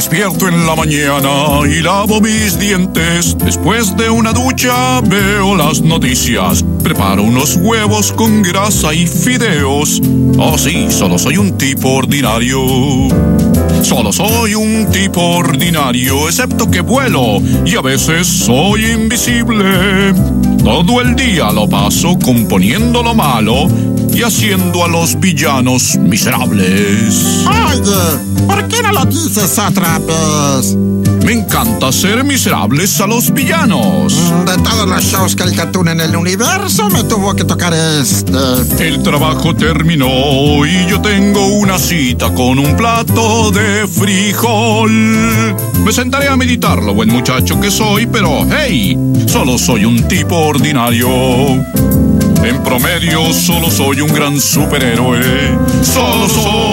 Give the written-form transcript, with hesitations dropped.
despierto en la mañana y lavo mis dientes. Después de una ducha veo las noticias. Preparo unos huevos con grasa y fideos. Oh sí, solo soy un tipo ordinario. Solo soy un tipo ordinario, excepto que vuelo y a veces soy invisible. Todo el día lo paso componiendo lo malo y haciendo a los villanos miserables. Oye, ¿por qué no lo dices otra vez? Me encanta hacer miserables a los villanos. De todos los shows que el Cartoon en el universo, me tuvo que tocar este. El trabajo terminó y yo tengo una cita con un plato de frijol. Me sentaré a meditar, lo buen muchacho que soy, pero hey, solo soy un tipo ordinario. En promedio, solo soy un gran superhéroe. Solo soy